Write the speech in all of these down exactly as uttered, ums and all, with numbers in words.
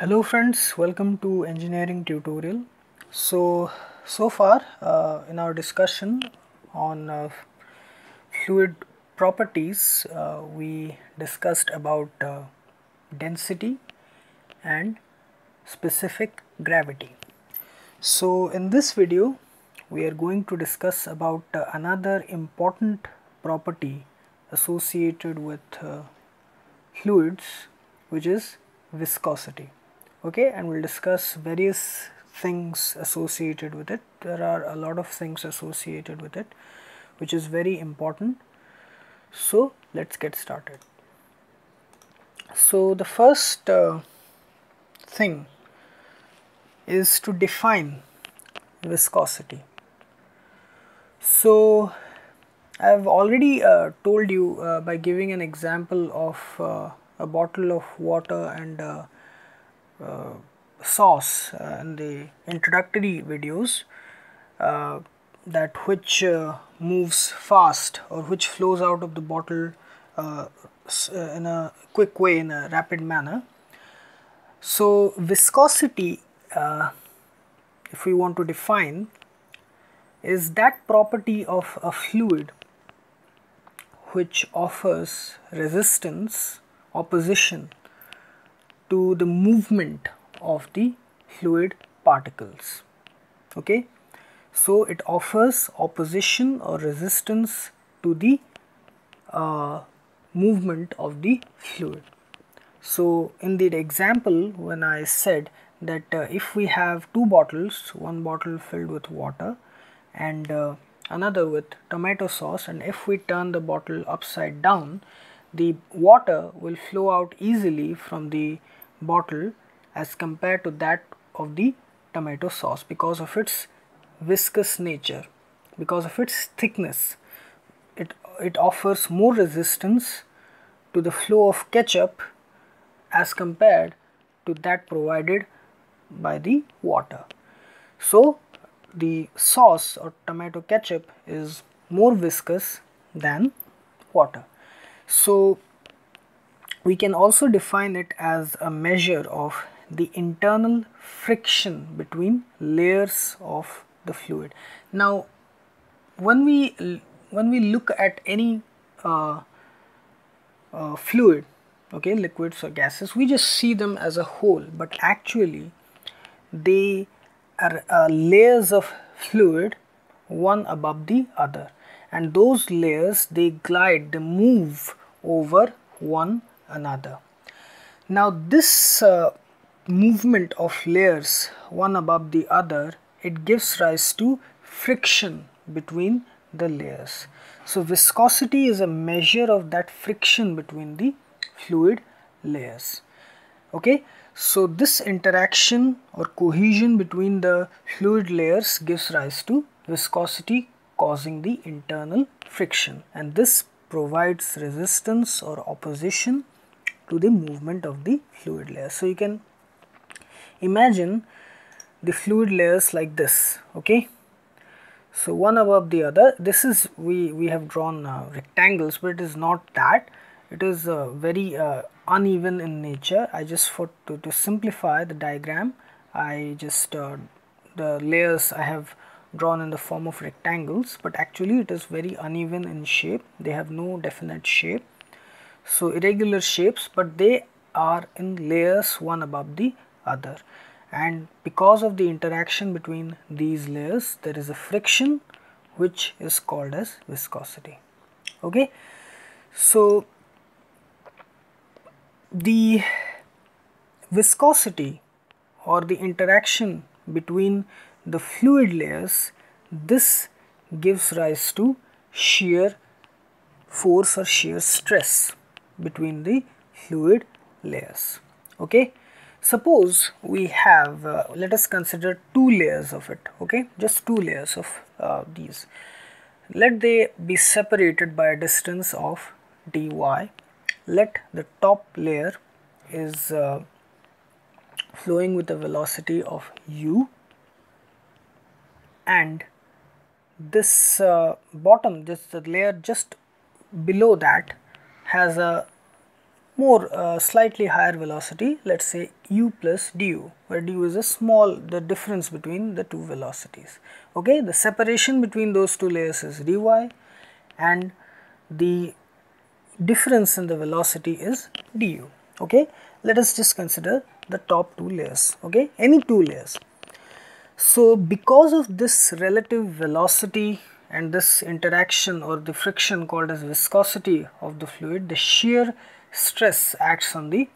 Hello friends, welcome to Engineering Tutorial. So, so far uh, in our discussion on uh, fluid properties, uh, we discussed about uh, density and specific gravity. So in this video, we are going to discuss about uh, another important property associated with uh, fluids, which is viscosity. Okay, and we'll discuss various things associated with it. There are a lot of things associated with it, which is very important. So let's get started. So the first uh, thing is to define viscosity. So I have already uh, told you uh, by giving an example of uh, a bottle of water and uh, uh, sauce uh, in the introductory videos, uh, that which uh, moves fast or which flows out of the bottle uh, in a quick way, in a rapid manner. So viscosity, uh, if we want to define, is that property of a fluid which offers resistance, opposition to the movement of the fluid particles. Okay, so it offers opposition or resistance to the uh, movement of the fluid. So in the example, when I said that uh, if we have two bottles, one bottle filled with water and uh, another with tomato sauce, and if we turn the bottle upside down, the water will flow out easily from the bottle as compared to that of the tomato sauce because of its viscous nature, because of its thickness. It, it offers more resistance to the flow of ketchup as compared to that provided by the water. So the sauce or tomato ketchup is more viscous than water. So we can also define it as a measure of the internal friction between layers of the fluid. Now when we when we look at any uh, uh, fluid, okay, liquids or gases, we just see them as a whole, but actually they are uh, layers of fluid, one above the other. And those layers, they glide, they move over one another. Now this uh, movement of layers one above the other, it gives rise to friction between the layers. So viscosity is a measure of that friction between the fluid layers. Okay, so this interaction or cohesion between the fluid layers gives rise to viscosity, causing the internal friction, and this provides resistance or opposition to the movement of the fluid layer. So you can imagine the fluid layers like this, okay, so one above the other. This is, we, we have drawn uh, rectangles, but it is not that. It is uh, very uh, uneven in nature. I just, for to, to simplify the diagram, I just, uh, the layers I have drawn in the form of rectangles, but actually it is very uneven in shape. They have no definite shape, so irregular shapes, but they are in layers one above the other, and because of the interaction between these layers, there is a friction which is called as viscosity. Okay, so the viscosity or the interaction between the fluid layers, this gives rise to shear force or shear stress between the fluid layers. Okay, suppose we have uh, let us consider two layers of it, okay, just two layers of uh, these. Let they be separated by a distance of dy. Let the top layer is uh, flowing with a velocity of u, and this uh, bottom, this layer just below that, has a more uh, slightly higher velocity, let's say u plus du, where du is a small, the difference between the two velocities. Okay, the separation between those two layers is dy and the difference in the velocity is du. Okay, let us just consider the top two layers, okay, any two layers. So because of this relative velocity and this interaction or the friction called as viscosity of the fluid, the shear stress acts on the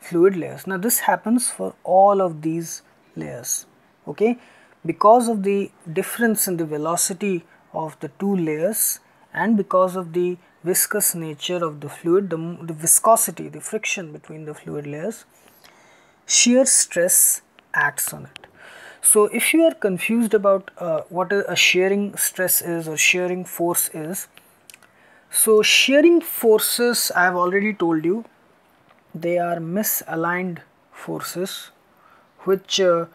fluid layers. Now this happens for all of these layers, okay, because of the difference in the velocity of the two layers and because of the viscous nature of the fluid, the, the viscosity, the friction between the fluid layers, shear stress acts on it. So if you are confused about uh, what a shearing stress is or shearing force is, so shearing forces, I have already told you, they are misaligned forces which uh,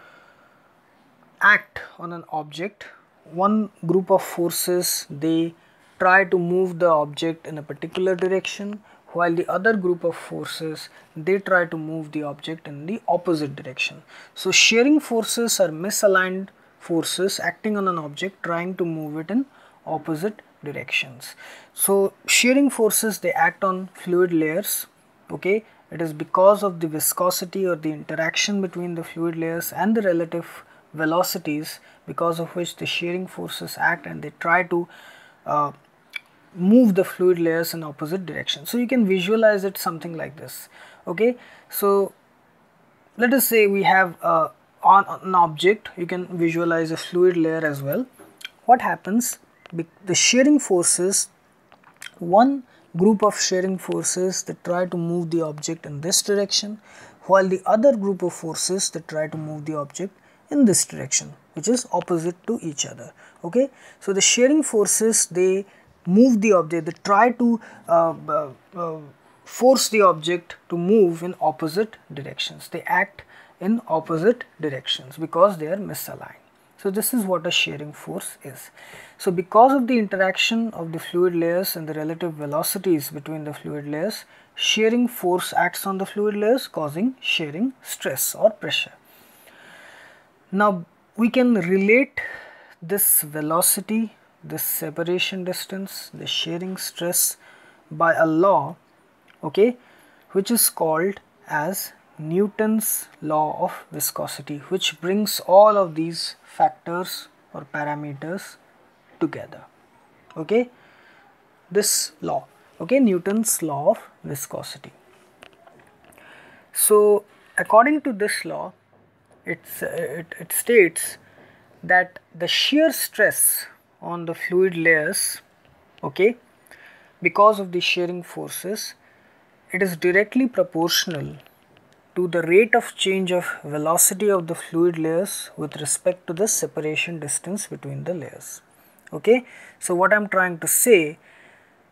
act on an object. One group of forces, they try to move the object in a particular direction, while the other group of forces, they try to move the object in the opposite direction. So shearing forces are misaligned forces acting on an object trying to move it in opposite directions. So shearing forces, they act on fluid layers, okay, it is because of the viscosity or the interaction between the fluid layers and the relative velocities, because of which the shearing forces act and they try to uh, move the fluid layers in opposite direction. So you can visualize it something like this, okay. So let us say we have uh, on an object, you can visualize a fluid layer as well. What happens? The shearing forces, one group of shearing forces, they try to move the object in this direction, while the other group of forces, they try to move the object in this direction, which is opposite to each other, okay. So the shearing forces, they move the object, they try to uh, uh, uh, force the object to move in opposite directions, they act in opposite directions because they are misaligned. So this is what a shearing force is. So because of the interaction of the fluid layers and the relative velocities between the fluid layers, shearing force acts on the fluid layers, causing shearing stress or pressure. Now we can relate this velocity, this separation distance, the shearing stress by a law, okay, which is called as Newton's law of viscosity, which brings all of these factors or parameters together, okay, this law, okay, Newton's law of viscosity. So according to this law, it's, uh, it, it states that the shear stress on the fluid layers, okay, because of the shearing forces, it is directly proportional to the rate of change of velocity of the fluid layers with respect to the separation distance between the layers, okay. So what I am trying to say,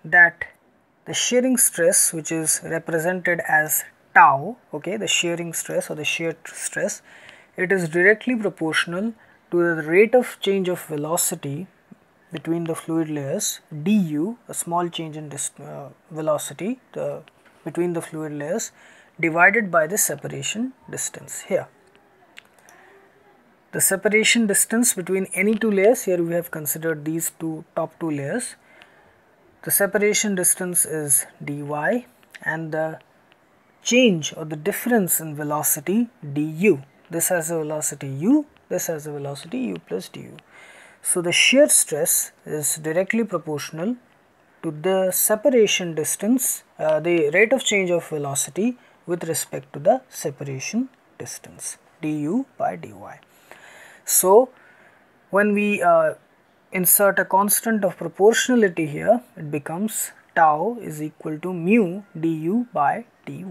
that the shearing stress, which is represented as tau, okay, the shearing stress or the shear stress, it is directly proportional to the rate of change of velocity between the fluid layers, du, a small change in this uh, velocity the, between the fluid layers, divided by the separation distance. Here the separation distance between any two layers, here we have considered these two top two layers, the separation distance is dy and the change or the difference in velocity du. This has a velocity u, this has a velocity u plus du. So the shear stress is directly proportional to the separation distance, uh, the rate of change of velocity with respect to the separation distance, du by dy. So when we uh, insert a constant of proportionality here, it becomes tau is equal to mu du by dy.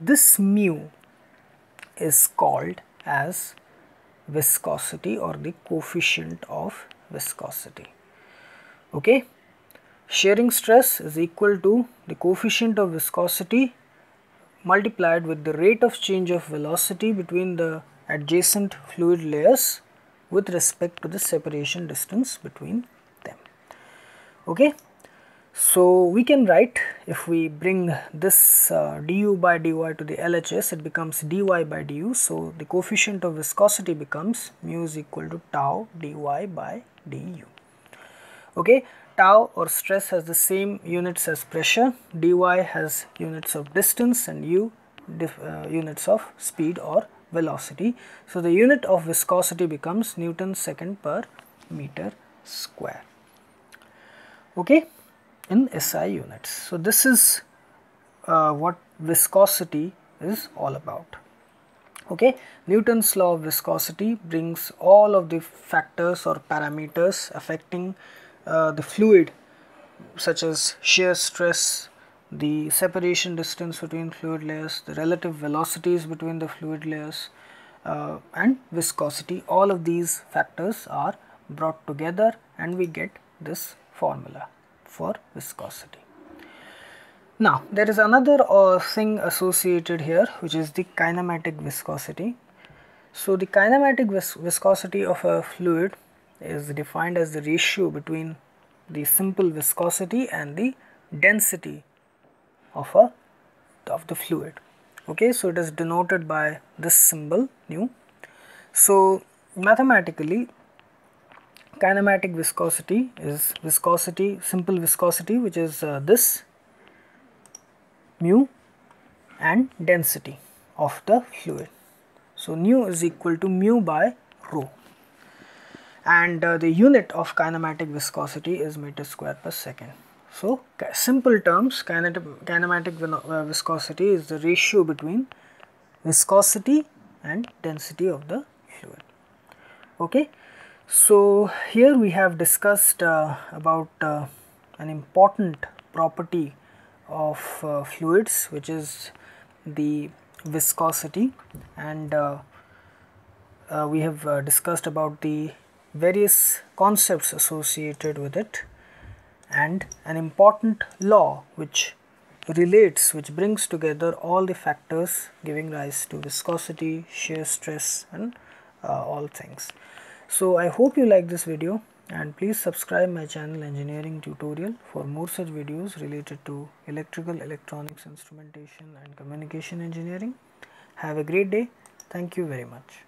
This mu is called as viscosity or the coefficient of viscosity, okay. Shearing stress is equal to the coefficient of viscosity multiplied with the rate of change of velocity between the adjacent fluid layers with respect to the separation distance between them, okay. So we can write, if we bring this uh, du by dy to the L H S, it becomes dy by du. So the coefficient of viscosity becomes mu is equal to tau dy by du. Okay, tau or stress has the same units as pressure, dy has units of distance, and u dif, uh, units of speed or velocity. So the unit of viscosity becomes Newton second per meter square. Okay, in S I units. So this is uh, what viscosity is all about. Okay, Newton's law of viscosity brings all of the factors or parameters affecting uh, the fluid, such as shear stress, the separation distance between fluid layers, the relative velocities between the fluid layers, uh, and viscosity. All of these factors are brought together and we get this formula for viscosity. Now there is another uh, thing associated here, which is the kinematic viscosity. So the kinematic vis viscosity of a fluid is defined as the ratio between the simple viscosity and the density of a of the fluid. Okay, so it is denoted by this symbol nu. So mathematically, kinematic viscosity is viscosity, simple viscosity, which is uh, this mu, and density of the fluid. So nu is equal to mu by rho, and uh, the unit of kinematic viscosity is meter square per second. So simple terms, kinematic viscosity is the ratio between viscosity and density of the fluid. Okay. So here we have discussed uh, about uh, an important property of uh, fluids, which is the viscosity, and uh, uh, we have uh, discussed about the various concepts associated with it, and an important law which relates, which brings together all the factors giving rise to viscosity, shear stress, and uh, all things. So I hope you like this video, and please subscribe my channel Engineering Tutorial for more such videos related to electrical, electronics, instrumentation and communication engineering. Have a great day. Thank you very much.